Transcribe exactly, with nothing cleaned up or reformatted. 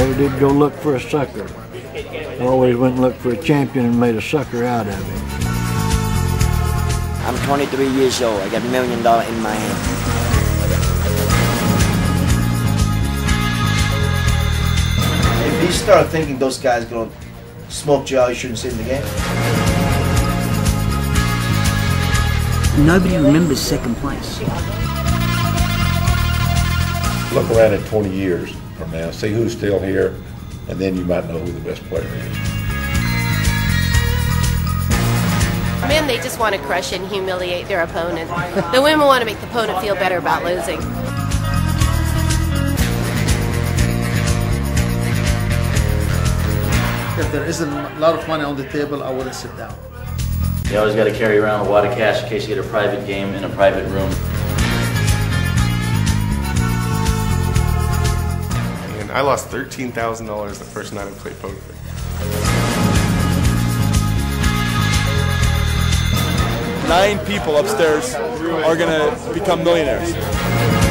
Never did go look for a sucker. Always went and looked for a champion and made a sucker out of him. I'm twenty-three years old. I got a million dollars in my hand. If you start thinking those guys are going to smoke you out, you shouldn't sit in the game. Nobody remembers second place. Look around at twenty years from now, see who's still here, and then you might know who the best player is. Men, they just want to crush and humiliate their opponent. The women want to make the opponent feel better about losing. If there isn't a lot of money on the table, I wouldn't sit down. You always got to carry around a wad of cash in case you get a private game in a private room. And I lost thirteen thousand dollars the first night I played poker. Nine people upstairs are going to become millionaires.